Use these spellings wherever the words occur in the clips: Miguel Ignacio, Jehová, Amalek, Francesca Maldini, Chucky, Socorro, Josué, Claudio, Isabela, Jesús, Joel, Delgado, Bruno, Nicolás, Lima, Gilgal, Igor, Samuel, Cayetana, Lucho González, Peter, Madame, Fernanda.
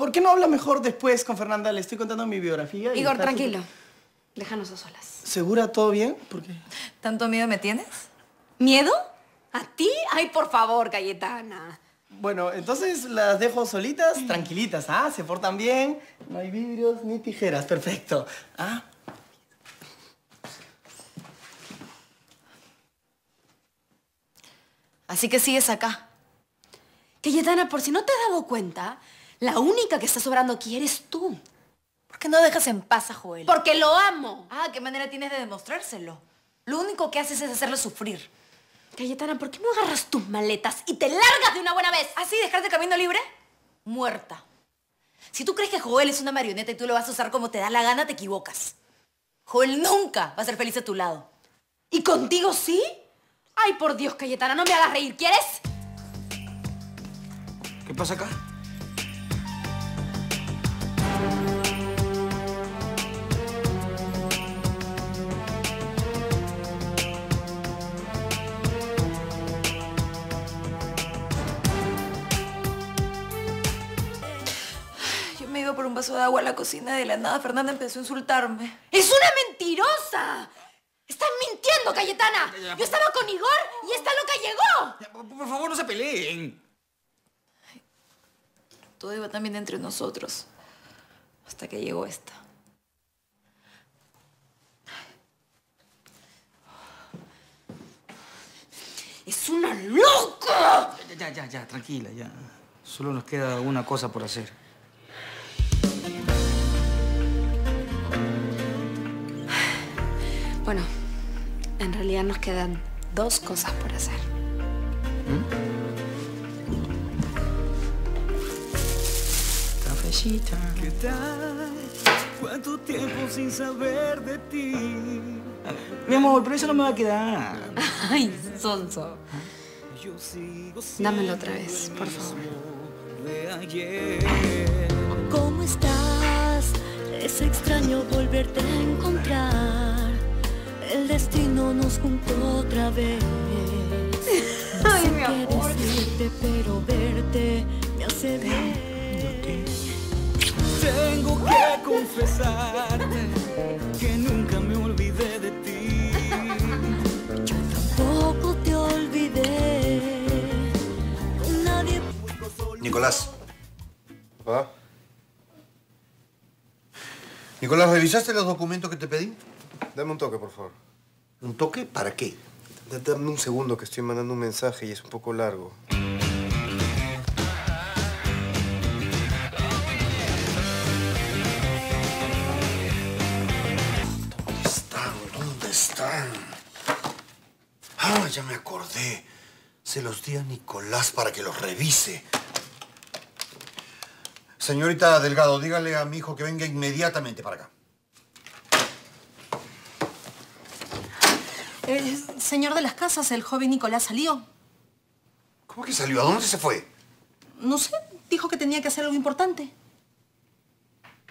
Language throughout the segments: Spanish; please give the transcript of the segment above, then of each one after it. ¿Por qué no habla mejor después con Fernanda? Le estoy contando mi biografía. Igor, tranquilo. Déjanos a solas. ¿Segura? ¿Todo bien? ¿Por qué? ¿Tanto miedo me tienes? ¿Miedo? ¿A ti? Ay, por favor, Cayetana. Bueno, entonces las dejo solitas, tranquilitas, ¿ah? Se portan bien, no hay vidrios ni tijeras. Perfecto, ¿ah? Así que sigues acá. Cayetana, por si no te has dado cuenta, la única que está sobrando aquí eres tú. ¿Por qué no dejas en paz a Joel? Porque lo amo. Ah, ¿qué manera tienes de demostrárselo? Lo único que haces es hacerlo sufrir. Cayetana, ¿por qué no agarras tus maletas y te largas de una buena vez? ¿Así dejarte camino libre? Muerta. Si tú crees que Joel es una marioneta y tú lo vas a usar como te da la gana, te equivocas. Joel nunca va a ser feliz a tu lado. ¿Y contigo sí? Ay, por Dios, Cayetana, no me hagas reír, ¿quieres? ¿Qué pasa acá? Por un vaso de agua a la cocina y de la nada Fernanda empezó a insultarme. ¡Es una mentirosa! ¡Estás mintiendo, Cayetana! Ya, yo estaba con Igor y esta loca llegó. Ya, por favor, no se peleen. Ay, todo iba también entre nosotros hasta que llegó esta. ¡Es una loca! Ya, tranquila, ya. Solo nos queda una cosa por hacer. Bueno, en realidad nos quedan dos cosas por hacer. Cafecita. ¿Qué tal? ¿Cuánto tiempo sin saber de ti? Mi amor, pero eso no me va a quedar. Ay, sonso. Dámelo otra vez, por favor. ¿Cómo estás? Es extraño volverte a encontrar. El destino nos juntó otra vez. Ay, mi amor. Decirte, pero verte me hace bien. Tengo que confesarte que nunca me olvidé de ti. Yo tampoco te olvidé. Nadie... Nicolás. ¿Papá? Nicolás, ¿revisaste los documentos que te pedí? Dame un toque, por favor. ¿Un toque? ¿Para qué? Dame un segundo, que estoy mandando un mensaje y es un poco largo. ¿Dónde están? ¿Dónde están? Ah, ya me acordé. Se los di a Nicolás para que los revise. Señorita Delgado, dígale a mi hijo que venga inmediatamente para acá. El señor de las casas, el joven Nicolás, salió. ¿Cómo que salió? ¿A dónde se fue? No sé. Dijo que tenía que hacer algo importante.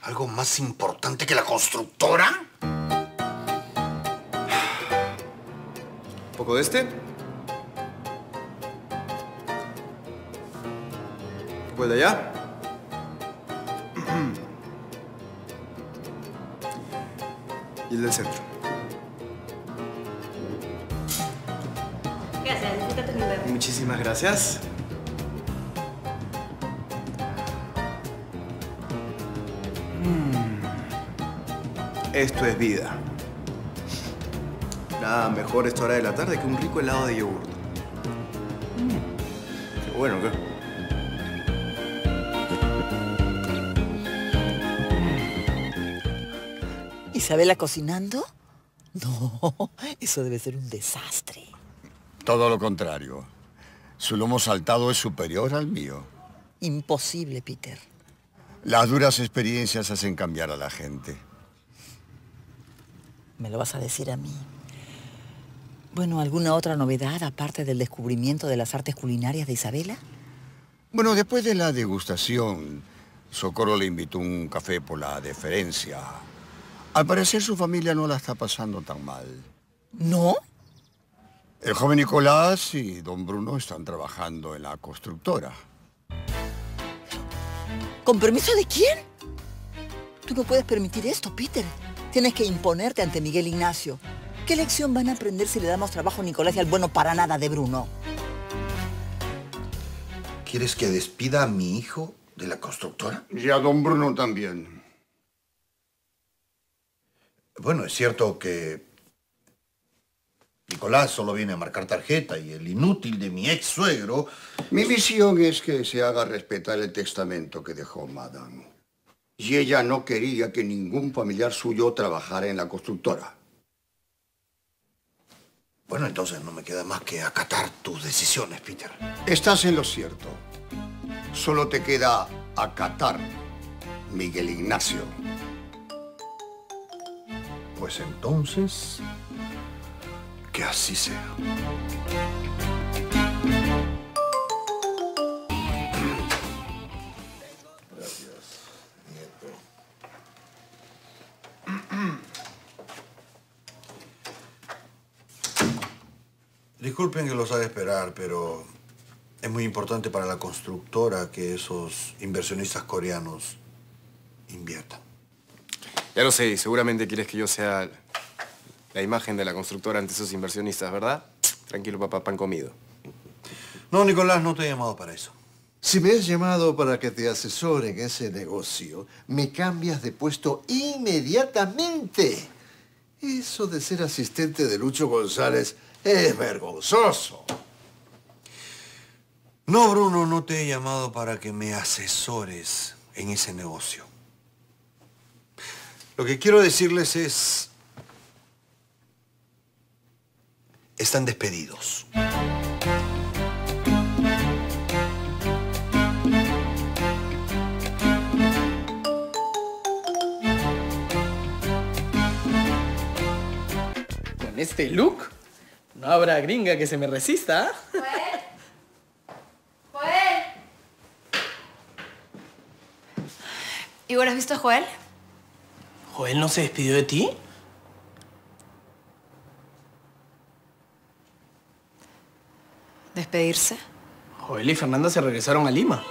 ¿Algo más importante que la constructora? ¿Un poco de este? ¿Un poco de allá? Y el del centro. Muchísimas gracias. Esto es vida. Nada mejor esta hora de la tarde que un rico helado de yogur. Qué bueno, ¿qué? ¿Isabela cocinando? No, eso debe ser un desastre. Todo lo contrario. Su lomo saltado es superior al mío. Imposible, Peter. Las duras experiencias hacen cambiar a la gente. ¿Me lo vas a decir a mí? Bueno, ¿alguna otra novedad aparte del descubrimiento de las artes culinarias de Isabela? Bueno, después de la degustación, Socorro le invitó un café por la deferencia. Al parecer su familia no la está pasando tan mal. ¿No? El joven Nicolás y don Bruno están trabajando en la constructora. ¿Con permiso de quién? Tú no puedes permitir esto, Peter. Tienes que imponerte ante Miguel Ignacio. ¿Qué lección van a aprender si le damos trabajo a Nicolás y al bueno para nada de Bruno? ¿Quieres que despida a mi hijo de la constructora? Y a don Bruno también. Bueno, es cierto que Nicolás solo viene a marcar tarjeta y el inútil de mi ex-suegro... Mi misión es que se haga respetar el testamento que dejó Madame. Y ella no quería que ningún familiar suyo trabajara en la constructora. Bueno, entonces no me queda más que acatar tus decisiones, Peter. Estás en lo cierto. Solo te queda acatar, Miguel Ignacio. Pues entonces, que así sea. Gracias, nieto. Disculpen que los haga esperar, pero es muy importante para la constructora que esos inversionistas coreanos inviertan. Ya lo sé, seguramente quieres que yo sea la imagen de la constructora ante esos inversionistas, ¿verdad? Tranquilo, papá, pan comido. No, Nicolás, no te he llamado para eso. Si me has llamado para que te asesore en ese negocio, me cambias de puesto inmediatamente. Eso de ser asistente de Lucho González... ¡es vergonzoso! No, Bruno, no te he llamado para que me asesores en ese negocio. Lo que quiero decirles es... están despedidos. ¿Con este look? No habrá gringa que se me resista. ¿Eh? ¡Joel! ¡Joel! Igor, ¿has visto a Joel? ¿Joel no se despidió de ti? ¿Despedirse? Joel y Fernanda se regresaron a Lima.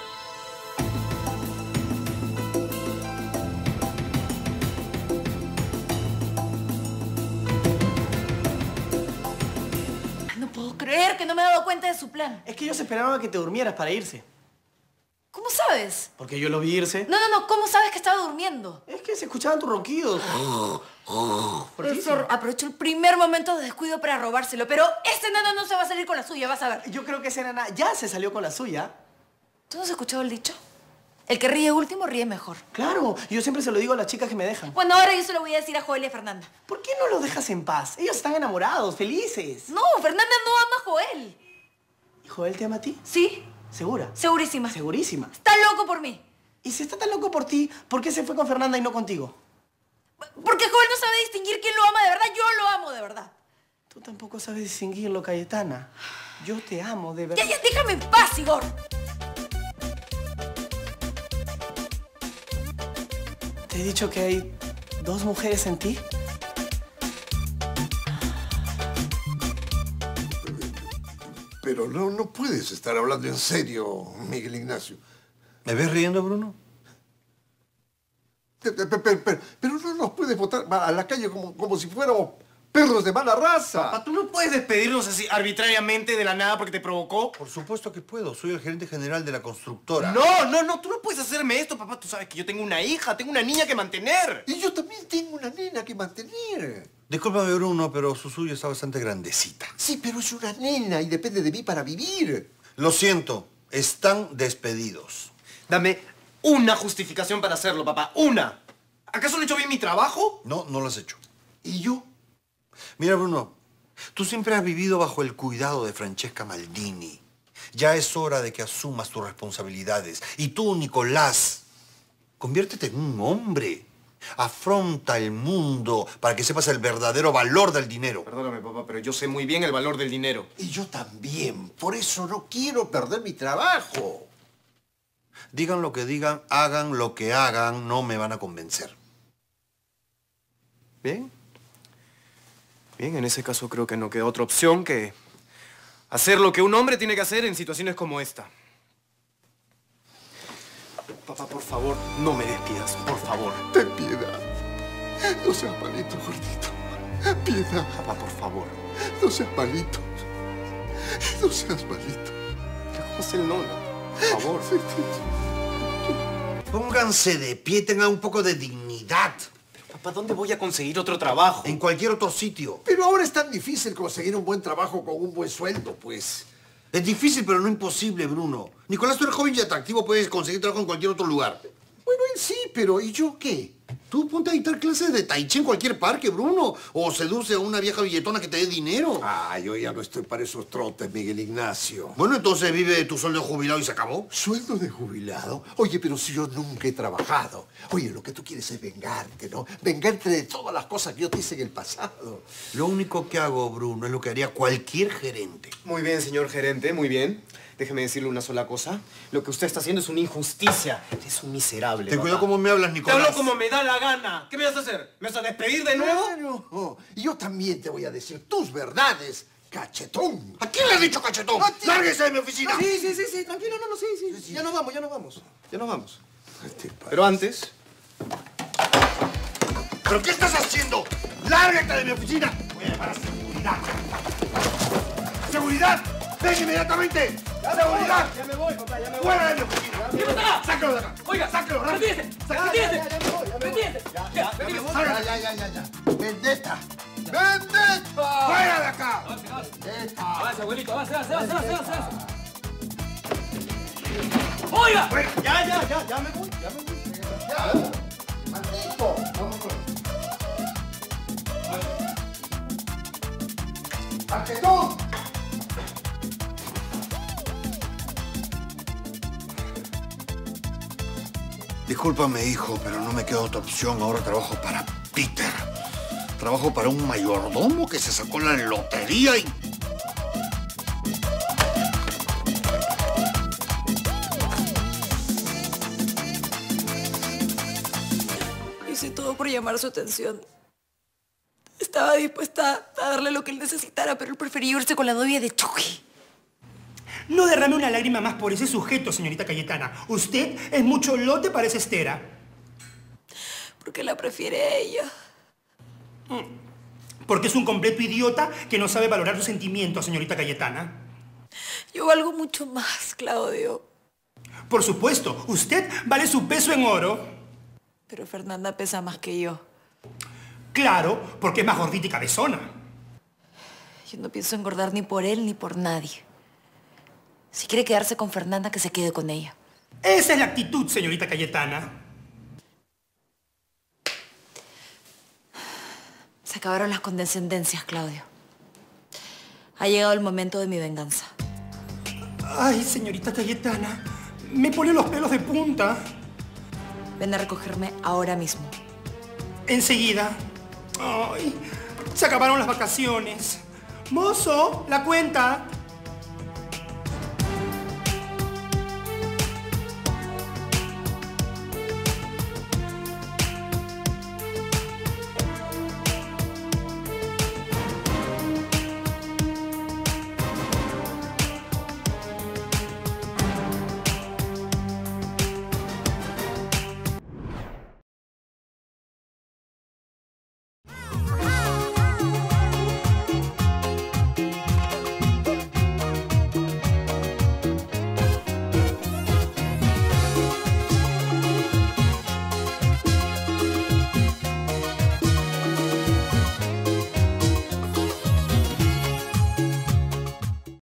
Su plan. Es que ellos esperaban a que te durmieras para irse. ¿Cómo sabes? Porque yo lo vi irse. No, no, no. ¿Cómo sabes que estaba durmiendo? Es que se escuchaban tus ronquidos. Profesor, aprovechó el primer momento de descuido para robárselo, pero ese nano no se va a salir con la suya, vas a ver. Yo creo que ese nana ya se salió con la suya. ¿Tú no has escuchado el dicho? El que ríe último ríe mejor. Claro, yo siempre se lo digo a las chicas que me dejan. Bueno, ahora yo se lo voy a decir a Joel y a Fernanda. ¿Por qué no los dejas en paz? Ellos están enamorados, felices. No, Fernanda no ama a Joel. ¿Joel te ama a ti? Sí. ¿Segura? Segurísima. Segurísima. Está loco por mí. Y si está tan loco por ti, ¿por qué se fue con Fernanda y no contigo? Porque Joel no sabe distinguir quién lo ama de verdad. Yo lo amo de verdad. Tú tampoco sabes distinguirlo, Cayetana. Yo te amo de verdad. Ya, ya, déjame en paz, Igor. ¿Te he dicho que hay dos mujeres en ti? Pero no puedes estar hablando en serio, Miguel Ignacio. ¿Me ves riendo, Bruno? Pero no nos puedes botar a la calle como si fuéramos perros de mala raza. Papá, ¿tú no puedes despedirnos así arbitrariamente de la nada porque te provocó? Por supuesto que puedo. Soy el gerente general de la constructora. No. Tú no puedes hacerme esto, papá. Tú sabes que yo tengo una hija, tengo una niña que mantener. Y yo también tengo una nena que mantener. Discúlpame, Bruno, pero Susuyo está bastante grandecita. Sí, pero es una nena y depende de mí para vivir. Lo siento, están despedidos. Dame una justificación para hacerlo, papá. ¡Una! ¿Acaso no he hecho bien mi trabajo? No, no lo has hecho. ¿Y yo? Mira, Bruno, tú siempre has vivido bajo el cuidado de Francesca Maldini. Ya es hora de que asumas tus responsabilidades. Y tú, Nicolás, conviértete en un hombre. Afronta el mundo para que sepas el verdadero valor del dinero. Perdóname, papá, pero yo sé muy bien el valor del dinero. Y yo también. Por eso no quiero perder mi trabajo. Digan lo que digan, hagan lo que hagan, no me van a convencer. Bien. Bien, en ese caso creo que no queda otra opción que hacer lo que un hombre tiene que hacer en situaciones como esta. Papá, por favor, no me despidas, por favor. Ten piedad. No seas malito, gordito. Piedad. Papá, por favor. No seas malito. No seas malito. ¿Cómo es el nono? Por favor. Pónganse de pie, tengan un poco de dignidad. Pero, papá, ¿dónde voy a conseguir otro trabajo? En cualquier otro sitio. Pero ahora es tan difícil conseguir un buen trabajo con un buen sueldo, pues. Es difícil, pero no imposible, Bruno. Nicolás, tú eres joven y atractivo, puedes conseguir trabajo en cualquier otro lugar. Bueno, él sí, pero ¿y yo qué? Tú ponte a dictar clases de tai chi en cualquier parque, Bruno. O seduce a una vieja billetona que te dé dinero. Ah, yo ya no estoy para esos trotes, Miguel Ignacio. Bueno, entonces vive tu sueldo de jubilado y se acabó. ¿Sueldo de jubilado? Oye, pero si yo nunca he trabajado. Oye, lo que tú quieres es vengarte, ¿no? Vengarte de todas las cosas que yo te hice en el pasado. Lo único que hago, Bruno, es lo que haría cualquier gerente. Muy bien, señor gerente, muy bien. Déjeme decirle una sola cosa. Lo que usted está haciendo es una injusticia. Es un miserable. Ten cuidado cómo me hablas, Nicolás. Te hablo como me da la gana. ¿Qué me vas a hacer? ¿Me vas a despedir de nuevo? Claro. Yo también te voy a decir tus verdades, cachetón. ¿A quién le has dicho cachetón? ¡Lárguese de mi oficina! Ah, sí. Tranquilo, sí. Ya nos vamos. Pero antes... ¿Pero qué estás haciendo? ¡Lárgate de mi oficina! Voy a llamar a seguridad. ¡Seguridad! ¡Ven inmediatamente! ¡Seguridad! Ya me voy, papá, ya me voy. ¡Fuera de mi oficina! ¡Llévate acá! ¡Sácalo de acá! ¡Oiga, sácalo! ¡Retírese! ¡Retírese! ¡Ya! ¡Vendetta! ¡Vendetta! ¡Fuera de acá! ¡Vendetta! ¡Avance, abuelito! ¡Avance! ¡Oiga! ¡Ya me voy! ¡Maldito! ¡Vamos! ¡Arquetón! Discúlpame, hijo, pero no me queda otra opción. Ahora trabajo para Peter. Trabajo para un mayordomo que se sacó la lotería y... Hice todo por llamar su atención. Estaba dispuesta a darle lo que él necesitara, pero él prefería irse con la novia de Chucky. No derrame una lágrima más por ese sujeto, señorita Cayetana. Usted es mucho lote para esa estera. Porque la prefiere ella. Porque es un completo idiota que no sabe valorar sus sentimientos, señorita Cayetana. Yo valgo mucho más, Claudio. Por supuesto, usted vale su peso en oro. Pero Fernanda pesa más que yo. Claro, porque es más gordita y cabezona. Yo no pienso engordar ni por él ni por nadie. Si quiere quedarse con Fernanda, que se quede con ella. Esa es la actitud, señorita Cayetana. Se acabaron las condescendencias, Claudio. Ha llegado el momento de mi venganza. Ay, señorita Cayetana, me pone los pelos de punta. Ven a recogerme ahora mismo. Enseguida. Ay, se acabaron las vacaciones. Mozo, la cuenta.